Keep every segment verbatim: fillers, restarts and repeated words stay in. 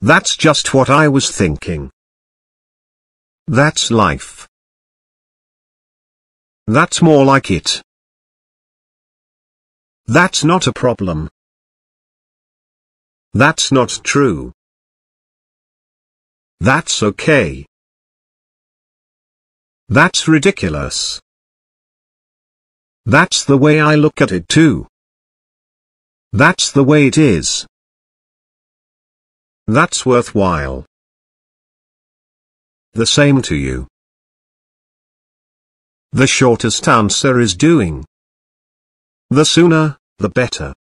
That's just what I was thinking. That's life. That's more like it. That's not a problem. That's not true. That's okay. That's ridiculous. That's the way I look at it too. That's the way it is. That's worthwhile. The same to you. The shortest answer is doing. The sooner, the better.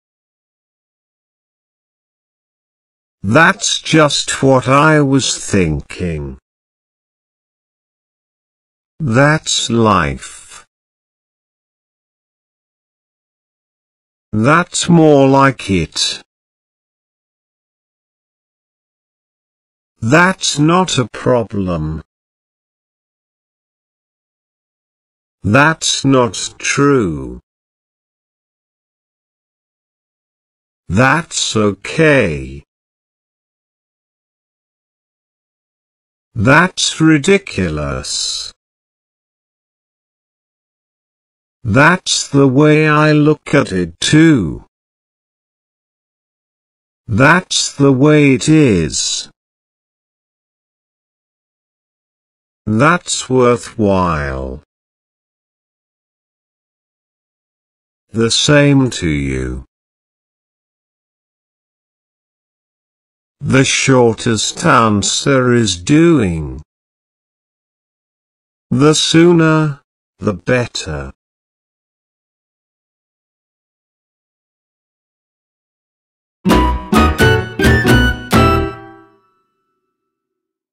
That's just what I was thinking. That's life. That's more like it. That's not a problem. That's not true. That's okay. That's ridiculous. That's the way I look at it too. That's the way it is. That's worthwhile. The same to you. The shortest answer is doing. The sooner, the better.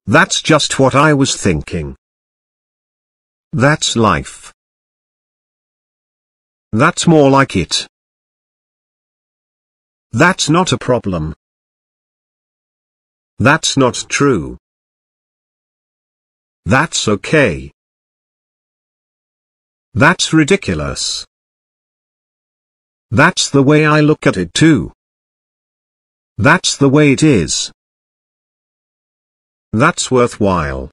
That's just what I was thinking. That's life. That's more like it. That's not a problem. That's not true. That's okay. That's ridiculous. That's the way I look at it too. That's the way it is. That's worthwhile.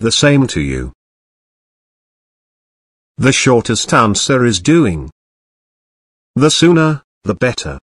The same to you. The shortest answer is doing. The sooner, the better.